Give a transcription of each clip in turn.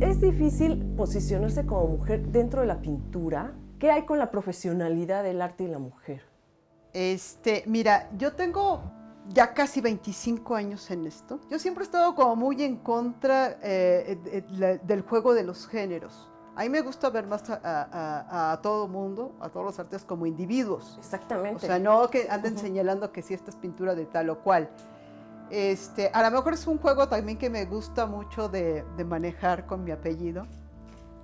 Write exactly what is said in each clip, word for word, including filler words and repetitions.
es difícil posicionarse como mujer dentro de la pintura. ¿Qué hay con la profesionalidad del arte y la mujer? Este, mira, yo tengo ya casi veinticinco años en esto. Yo siempre he estado como muy en contra eh, de, de, del juego de los géneros. A mí me gusta ver más a, a, a todo mundo, a todos los artistas como individuos. Exactamente. O sea, no que anden uh-huh. señalando que si esta es pintura de tal o cual. Este, a lo mejor es un juego también que me gusta mucho de, de manejar con mi apellido,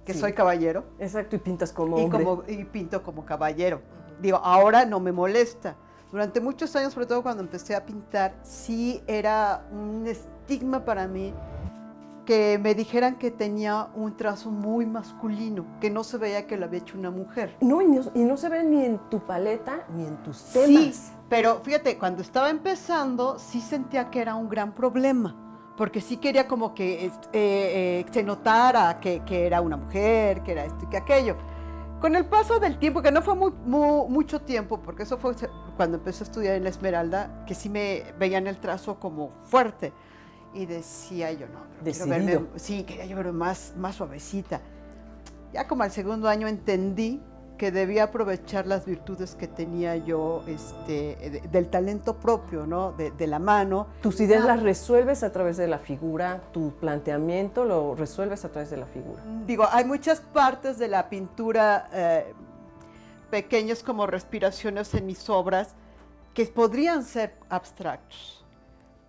que sí. Soy caballero. Exacto, y pintas como y hombre. Como, y pinto como caballero. Digo, ahora no me molesta. Durante muchos años, sobre todo cuando empecé a pintar, sí era un estigma para mí que me dijeran que tenía un trazo muy masculino, que no se veía que lo había hecho una mujer. No, y no, y no se ve ni en tu paleta, ni en tus temas. Sí, pero fíjate, cuando estaba empezando, sí sentía que era un gran problema, porque sí quería como que eh, eh, se notara que, que era una mujer, que era esto y que aquello. Con el paso del tiempo, que no fue muy, muy, mucho tiempo, porque eso fue cuando empecé a estudiar en La Esmeralda, que sí me veían el trazo como fuerte. Y decía yo, no, quiero verme, sí, quería yo verme más, más suavecita. Ya como al segundo año entendí que debía aprovechar las virtudes que tenía yo, este, de, del talento propio, ¿no? De, de la mano. Tus ideas ah, las resuelves a través de la figura, tu planteamiento lo resuelves a través de la figura. Digo, hay muchas partes de la pintura, eh, pequeñas como respiraciones en mis obras, que podrían ser abstractos.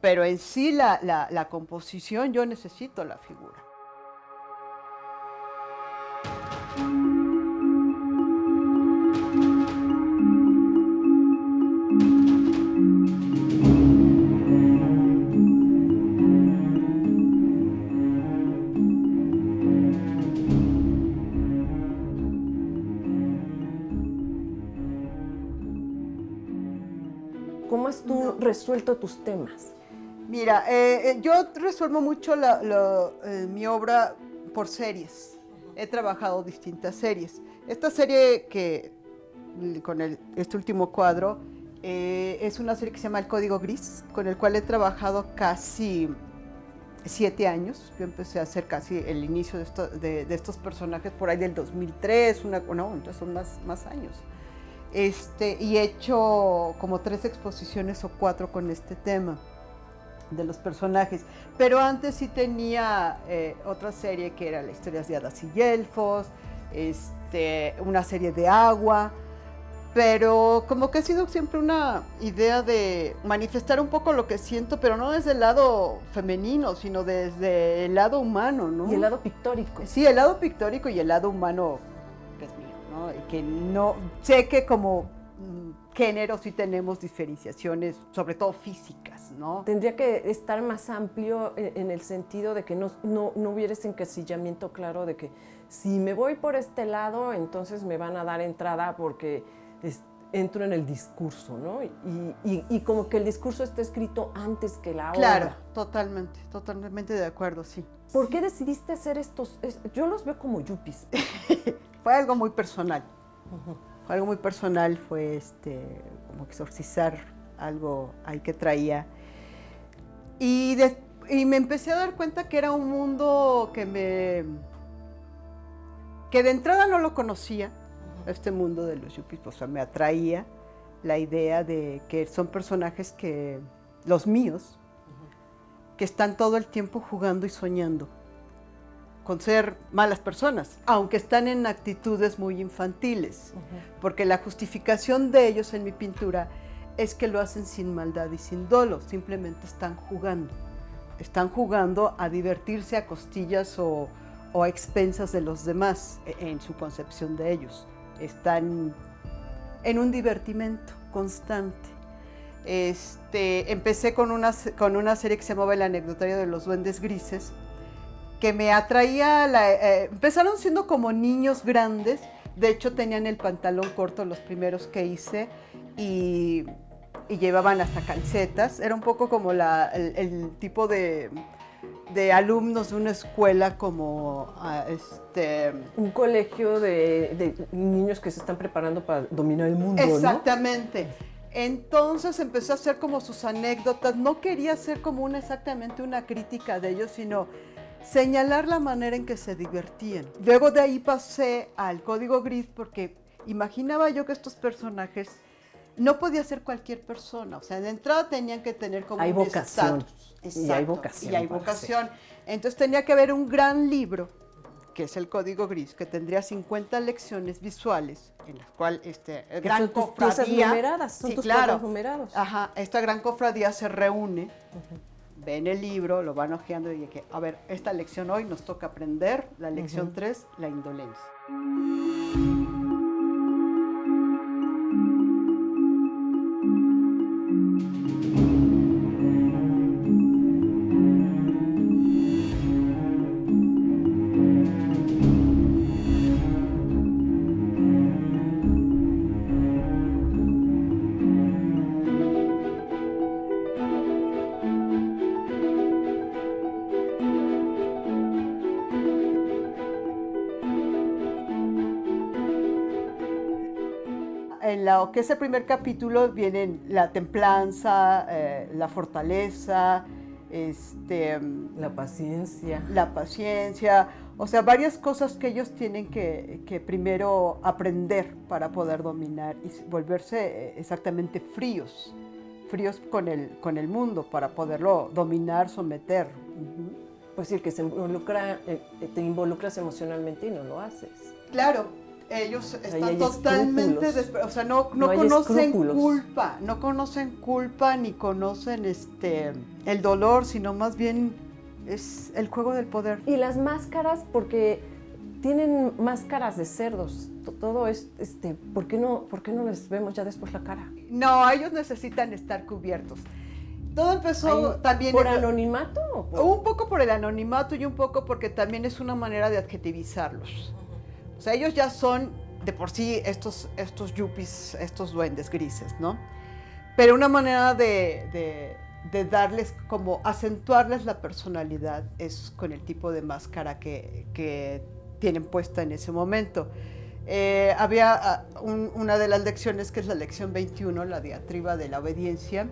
Pero en sí la, la, la composición, yo necesito la figura. ¿Cómo has tú resuelto tus temas? Mira, eh, yo resuelvo mucho la, la, eh, mi obra por series. He trabajado distintas series. Esta serie que, con el, este último cuadro, eh, es una serie que se llama El Código Gris, con el cual he trabajado casi siete años. Yo empecé a hacer casi el inicio de, esto, de, de estos personajes por ahí del dos mil tres, una, no, entonces son más, más años. Este, y he hecho como tres exposiciones o cuatro con este tema de los personajes, pero antes sí tenía eh, otra serie que era las historias de hadas y elfos, este, una serie de agua, pero como que ha sido siempre una idea de manifestar un poco lo que siento, pero no desde el lado femenino, sino desde el lado humano, ¿no? Y el lado pictórico. Sí, el lado pictórico y el lado humano que es mío, ¿no? Y que no, sé que como géneros sí tenemos diferenciaciones, sobre todo físicas, ¿no? Tendría que estar más amplio en el sentido de que no, no, no hubiera ese encasillamiento claro de que si me voy por este lado, entonces me van a dar entrada porque es, entro en el discurso, ¿no? Y, y, y como que el discurso está escrito antes que la obra. Claro, totalmente, totalmente de acuerdo, sí. ¿Por qué decidiste hacer estos? Es, yo los veo como yuppies. Fue algo muy personal. Uh-huh. Algo muy personal fue este, como exorcizar algo ahí que traía. Y, de, y me empecé a dar cuenta que era un mundo que me... que de entrada no lo conocía, este mundo de los yuppies, pues, o sea, me atraía la idea de que son personajes que, los míos, que están todo el tiempo jugando y soñando con ser malas personas, aunque están en actitudes muy infantiles, uh-huh. porque la justificación de ellos en mi pintura es que lo hacen sin maldad y sin dolo, simplemente están jugando, están jugando a divertirse a costillas o, o a expensas de los demás, en su concepción de ellos, están en un divertimento constante. Este, empecé con una, con una serie que se llamaba El Anecdotario de los Duendes Grises, que me atraía, la, eh, empezaron siendo como niños grandes, de hecho tenían el pantalón corto los primeros que hice y, y llevaban hasta calcetas, era un poco como la, el, el tipo de, de alumnos de una escuela como uh, este... un colegio de, de niños que se están preparando para dominar el mundo, exactamente, ¿no? Entonces empecé a hacer como sus anécdotas, no quería hacer como una, exactamente una crítica de ellos, sino señalar la manera en que se divertían. Luego de ahí pasé al Código Gris porque imaginaba yo que estos personajes no podía ser cualquier persona. O sea, de entrada tenían que tener como hay un estatus. Y hay vocación. Y hay vocación. Entonces tenía que haber un gran libro, que es el Código Gris, que tendría cincuenta lecciones visuales, en las cuales este, gran son cofradía... Tus piezas numeradas, son sí, tus claro, numerados. Ajá, esta gran cofradía se reúne, uh-huh. ven el libro, lo van hojeando y que, a ver, esta lección hoy nos toca aprender, la lección uh-huh. tres, la indolencia. En lo que es el primer capítulo vienen la templanza, eh, la fortaleza, este, la paciencia. La paciencia, o sea, varias cosas que ellos tienen que, que primero aprender para poder dominar y volverse exactamente fríos, fríos con el, con el mundo para poderlo dominar, someter. Uh-huh. Pues sí, que se involucra, eh, te involucras emocionalmente y no lo haces. Claro. Ellos están totalmente, o sea, no, no, no conocen culpa, no conocen culpa ni conocen este el dolor, sino más bien es el juego del poder. Y las máscaras, porque tienen máscaras de cerdos, todo es, este, ¿por qué no, por qué no les vemos ya después la cara? No, ellos necesitan estar cubiertos. Todo empezó Ay, también... ¿Por el, anonimato? O por... Un poco por el anonimato y un poco porque también es una manera de adjetivizarlos. O sea, ellos ya son de por sí estos, estos yuppies, estos duendes grises, ¿no? Pero una manera de, de, de darles, como acentuarles la personalidad es con el tipo de máscara que, que tienen puesta en ese momento. Eh, había un, una de las lecciones que es la lección veintiuno, la diatriba de la obediencia.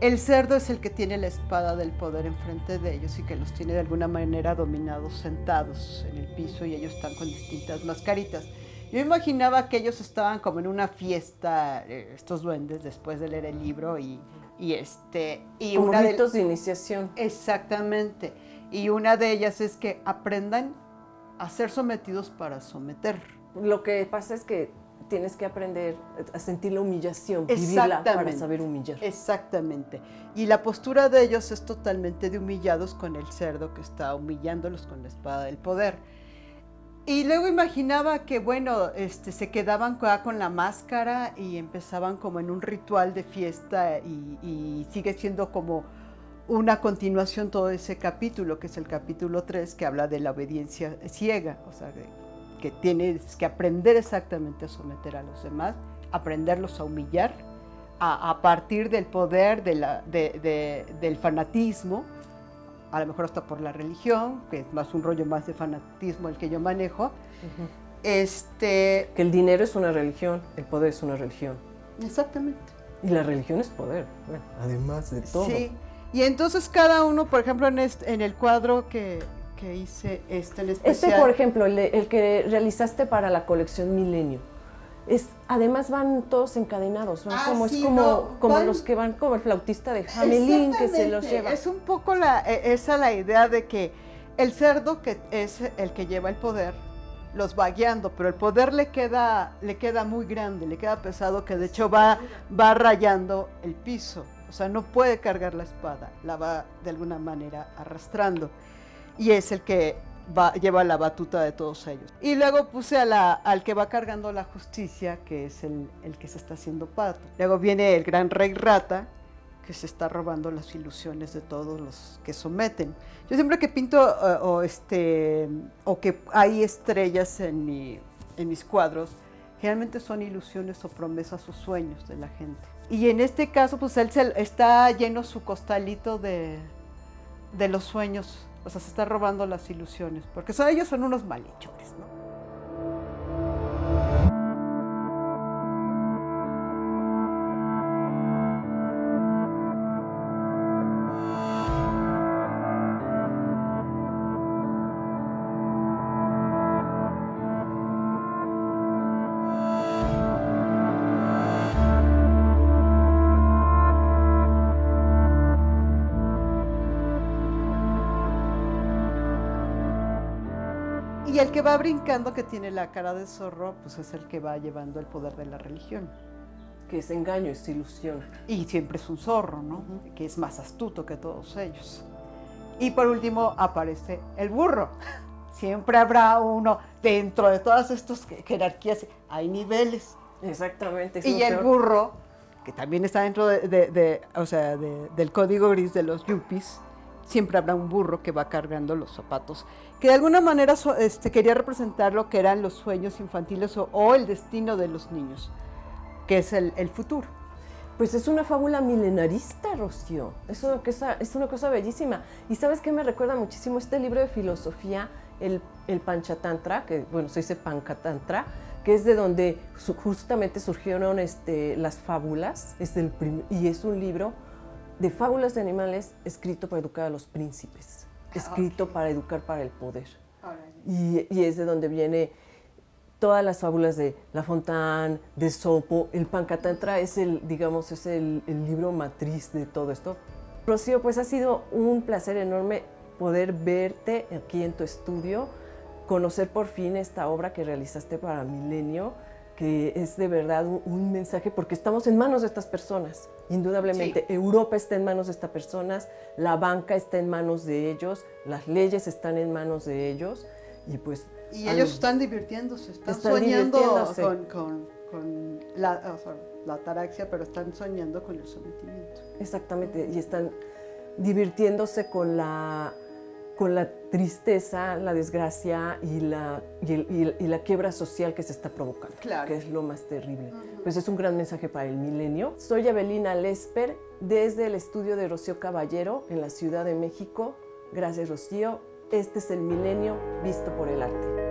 El cerdo es el que tiene la espada del poder enfrente de ellos y que los tiene de alguna manera dominados, sentados en el piso, y ellos están con distintas mascaritas. Yo imaginaba que ellos estaban como en una fiesta, estos duendes, después de leer el libro y, y este... y como una ritos de, de iniciación. Exactamente. Y una de ellas es que aprendan a ser sometidos para someter. Lo que pasa es que tienes que aprender a sentir la humillación, vivirla para saber humillar. Exactamente. Y la postura de ellos es totalmente de humillados con el cerdo que está humillándolos con la espada del poder. Y luego imaginaba que, bueno, este, se quedaban con la máscara y empezaban como en un ritual de fiesta y, y sigue siendo como una continuación todo ese capítulo, que es el capítulo tres, que habla de la obediencia ciega, o sea, de, que tienes que aprender exactamente a someter a los demás, aprenderlos a humillar, a, a partir del poder, de la, de, de, del fanatismo, a lo mejor hasta por la religión, que es más un rollo más de fanatismo el que yo manejo. Uh-huh. este... Que el dinero es una religión, el poder es una religión. Exactamente. Y la religión es poder, bueno, además de todo. Sí, y entonces cada uno, por ejemplo, en, este, en el cuadro que... que hice este en especial. Este, por ejemplo, el, el que realizaste para la colección Milenio. Es, además van todos encadenados, van ah, como, sí, es como, no, como van, los que van como el flautista de Hamelin que se los lleva. Es un poco la, esa la idea de que el cerdo, que es el que lleva el poder, los va guiando, pero el poder le queda, le queda muy grande, le queda pesado, que de hecho va, va rayando el piso. O sea, no puede cargar la espada, la va de alguna manera arrastrando. Y es el que va, lleva la batuta de todos ellos. Y luego puse a la, al que va cargando la justicia, que es el, el que se está haciendo pato. Luego viene el gran rey rata, que se está robando las ilusiones de todos los que someten. Yo siempre que pinto uh, o, este, o que hay estrellas en, mi, en mis cuadros, generalmente son ilusiones o promesas o sueños de la gente. Y en este caso, pues él se, está lleno su costalito de, de los sueños. O sea, se está robando las ilusiones, porque son, ellos son unos malhechores, ¿no? Y el que va brincando, que tiene la cara de zorro, pues es el que va llevando el poder de la religión. Que es engaño, es ilusión. Y siempre es un zorro, ¿no? Uh-huh. Que es más astuto que todos ellos. Y por último aparece el burro. Siempre habrá uno, dentro de todas estas jerarquías, hay niveles. Exactamente. Y el peor. burro, que también está dentro de, de, de, o sea, de, del código gris de los yuppies, siempre habrá un burro que va cargando los zapatos, que de alguna manera este, quería representar lo que eran los sueños infantiles o, o el destino de los niños, que es el, el futuro. Pues es una fábula milenarista, Rocío. Es una cosa, es una cosa bellísima. ¿Y sabes qué me recuerda muchísimo? Este libro de filosofía, el, el Panchatantra, que bueno, se dice Panchatantra, que es de donde su, justamente surgieron este, las fábulas, es del y es un libro de fábulas de animales escrito para educar a los príncipes, escrito okay. para educar para el poder. Right. Y, y es de donde viene todas las fábulas de La Fontaine, de Sopo. El Panchatantra es el, digamos, es el, el libro matriz de todo esto. Rocío, pues ha sido un placer enorme poder verte aquí en tu estudio, conocer por fin esta obra que realizaste para Milenio, que es de verdad un, un mensaje, porque estamos en manos de estas personas, indudablemente. Sí. Europa está en manos de estas personas, la banca está en manos de ellos, las leyes están en manos de ellos, y pues... Y ellos están divirtiéndose, están, están soñando con, con, con la, o sea, la ataraxia, pero están soñando con el sometimiento. Exactamente, y están divirtiéndose con la, con la tristeza, la desgracia y la, y, el, y, el, y la quiebra social que se está provocando, claro. que es lo más terrible. Uh-huh. Pues es un gran mensaje para el milenio. Soy Avelina Lésper, desde el estudio de Rocío Caballero, en la Ciudad de México. Gracias, Rocío. Este es El Milenio Visto por el Arte.